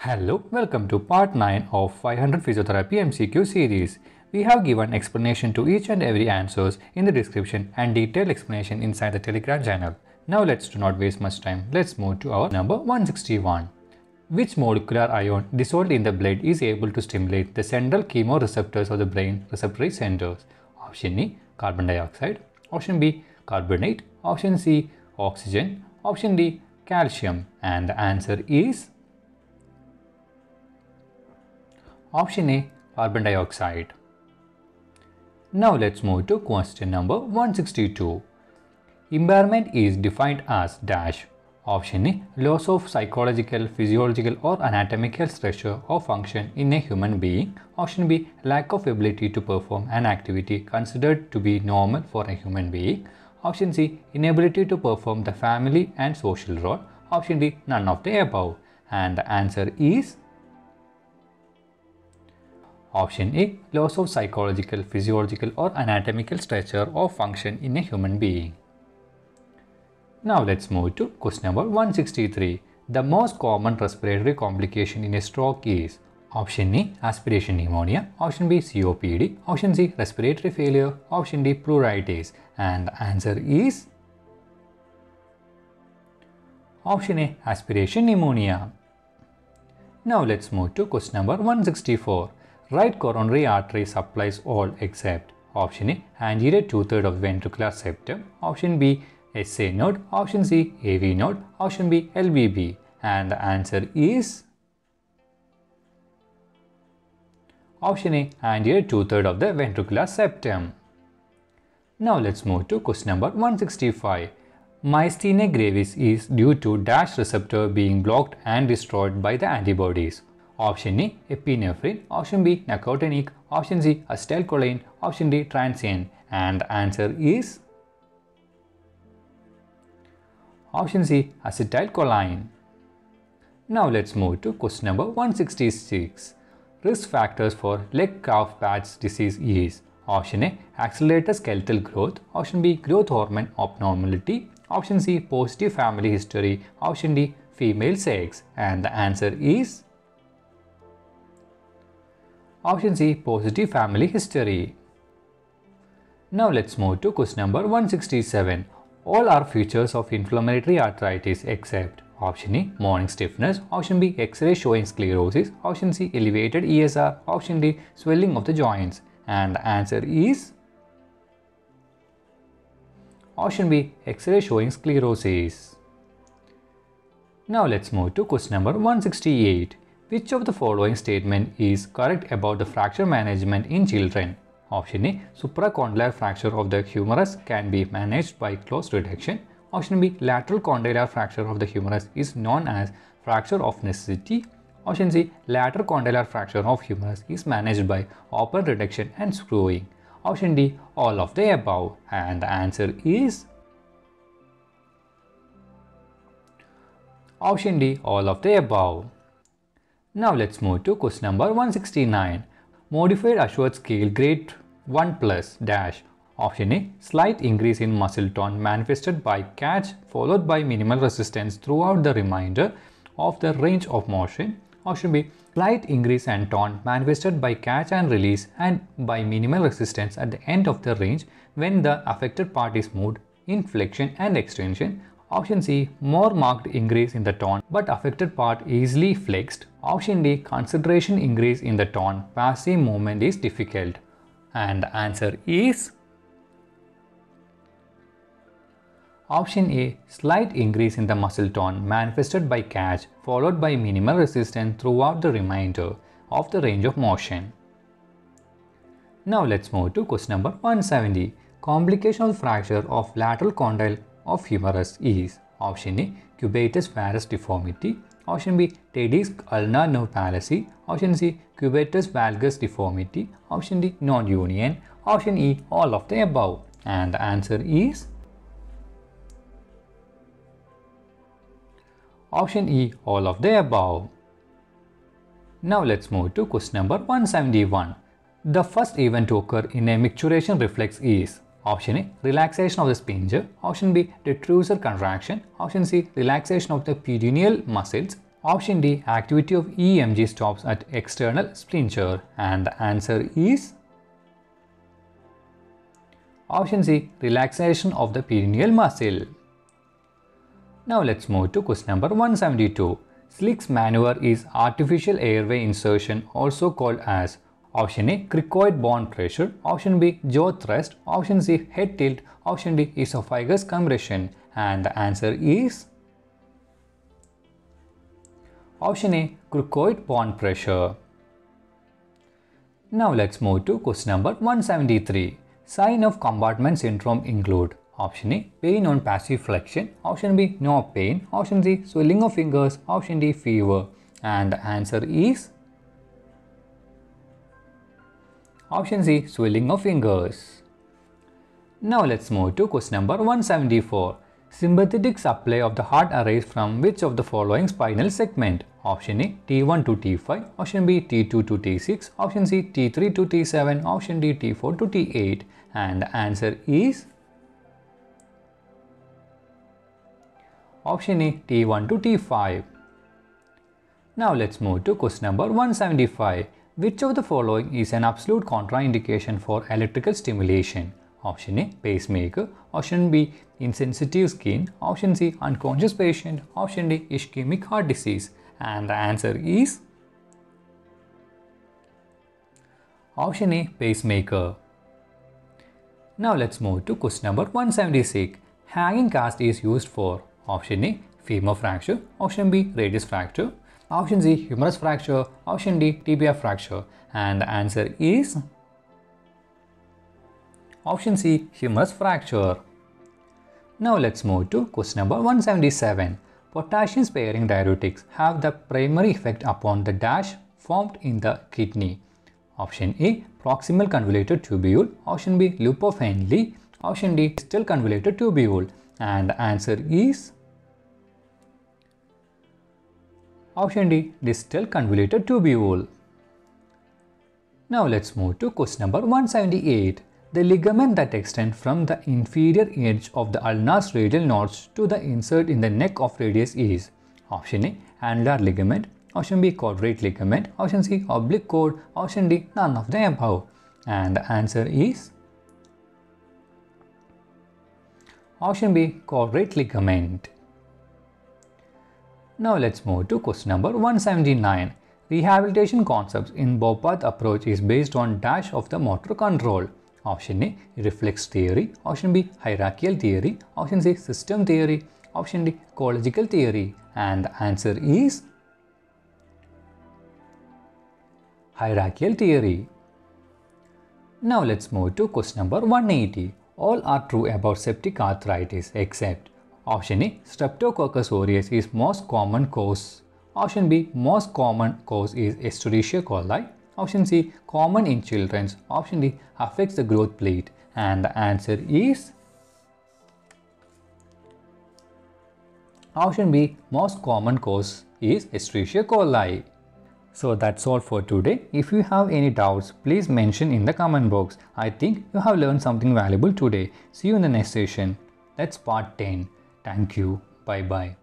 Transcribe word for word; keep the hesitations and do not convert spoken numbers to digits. Hello, welcome to part nine of five hundred Physiotherapy M C Q series. We have given explanation to each and every answers in the description and detailed explanation inside the Telegram channel. Now let's do not waste much time, let's move to our number one sixty-one. Which molecular ion dissolved in the blood is able to stimulate the central chemoreceptors of the brain receptory centers? Option A. Carbon dioxide. Option B. Carbonate. Option C. Oxygen. Option D. Calcium. And the answer is Option A. Carbon dioxide. Now let's move to question number one sixty-two. Impairment is defined as dash. Option A. Loss of psychological, physiological or anatomical structure or function in a human being. Option B. Lack of ability to perform an activity considered to be normal for a human being. Option C. Inability to perform the family and social role. Option D. None of the above. And the answer is Option A. Loss of psychological, physiological or anatomical structure or function in a human being. Now let's move to question number one sixty-three. The most common respiratory complication in a stroke is Option A. Aspiration pneumonia. Option B. C O P D. Option C. Respiratory failure. Option D. Pleuritis. And the answer is Option A. Aspiration pneumonia. Now let's move to question number one sixty-four. Right coronary artery supplies all except Option A. Anterior two-thirds of ventricular septum. Option B. S A node. Option C. A V node. Option B. L V B. And the answer is Option A. Anterior two-thirds of the ventricular septum. Now let's move to question number one sixty-five. Myasthenia gravis is due to dash receptor being blocked and destroyed by the antibodies. Option A. Epinephrine. Option B. Nicotinic. Option C. Acetylcholine. Option D. Transient. And the answer is Option C. Acetylcholine. Now let's move to question number one sixty-six. Risk factors for leg calf patch disease is Option A. Accelerated skeletal growth. Option B. Growth hormone abnormality. Option C. Positive family history. Option D. Female sex. And the answer is Option C. Positive family history. Now let's move to question number one sixty-seven. All are features of inflammatory arthritis except Option A. Morning stiffness. Option B. X-ray showing sclerosis. Option C. Elevated E S R. Option D. Swelling of the joints. And the answer is Option B. X-ray showing sclerosis. Now let's move to question number one sixty-eight. Which of the following statement is correct about the fracture management in children? Option A. Supracondylar fracture of the humerus can be managed by close reduction. Option B. Lateral condylar fracture of the humerus is known as fracture of necessity. Option C. Lateral condylar fracture of humerus is managed by open reduction and screwing. Option D. All of the above. And the answer is Option D. All of the above. Now let's move to question number one sixty-nine. Modified Ashworth scale grade one plus dash. Option A. Slight increase in muscle tone manifested by catch followed by minimal resistance throughout the remainder of the range of motion. Option B. Slight increase and tone manifested by catch and release and by minimal resistance at the end of the range when the affected part is moved in flexion and extension. Option C. More marked increase in the tone but affected part easily flexed. Option D. Concentration increase in the tone. Passive movement is difficult. And the answer is Option A. Slight increase in the muscle tone manifested by catch followed by minimal resistance throughout the remainder of the range of motion. Now let's move to question number one seventy. Complication of fracture of lateral condyle of humerus is Option A. Cubitus varus deformity. Option B. Tedious ulnar nerve palsy. Option C. Cubitus valgus deformity. Option D. Non-union. Option E. All of the above. And the answer is Option E. All of the above. Now let's move to question number one seventy-one. The first event to occur in a micturition reflex is Option A. Relaxation of the sphincter. Option B. Detrusor contraction. Option C. Relaxation of the peroneal muscles. Option D, activity of E M G stops at external splinter, and the answer is Option C, relaxation of the perineal muscle. Now let's move to question number one seventy-two. Slick's maneuver is artificial airway insertion, also called as Option A, cricoid bone pressure, Option B, jaw thrust, Option C, head tilt, Option D, esophagus compression, and the answer is Option A, cricoid bone pressure. Now let's move to question number one seventy-three. Sign of compartment syndrome include Option A, pain on passiflexion, Option B, no pain, Option C, swelling of fingers, Option D, fever, and the answer is Option C, swelling of fingers. Now let's move to question number one seventy-four. Sympathetic supply of the heart arises from which of the following spinal segment? Option A, T one to T five, Option B, T two to T six, Option C, T three to T seven, Option D, T four to T eight, and the answer is Option A, T one to T five. Now let's move to question number one seventy-five. Which of the following is an absolute contraindication for electrical stimulation? Option A, pacemaker, Option B, insensitive skin, Option C, unconscious patient, Option D, ischemic heart disease, and the answer is Option A, pacemaker. Now let's move to question number one seventy-six. Hanging cast is used for Option A, femur fracture, Option B, radius fracture, Option C, humerus fracture, Option D, tibia fracture, and the answer is Option C, humerus fracture. Now let's move to question number one seventy-seven. Potassium sparing diuretics have the primary effect upon the dash formed in the kidney. Option A, proximal convoluted tubule, Option B, loop of Henle, Option D, distal convoluted tubule, and the answer is Option D, distal convoluted tubule. Now let's move to question number one seventy-eight. The ligament that extends from the inferior edge of the ulnar radial notch to the insert in the neck of radius is Option A, annular ligament, Option B, quadrate ligament, Option C, oblique cord, Option D, none of the above, and the answer is Option B, quadrate ligament. Now let's move to question number one seventy-nine. Rehabilitation concepts in Bobath approach is based on dash of the motor control. Option A, reflex theory, Option B, hierarchical theory, Option C, system theory, Option D, ecological theory, and the answer is hierarchical theory. Now let's move to question number one eighty. All are true about septic arthritis except Option A, Streptococcus aureus is most common cause, Option B, most common cause is Escherichia coli, Option C, common in children, Option D, affects the growth plate, and the answer is Option B, most common cause is Escherichia coli. So that's all for today. If you have any doubts, please mention in the comment box. I think you have learned something valuable today. See you in the next session. That's part ten. Thank you. Bye bye.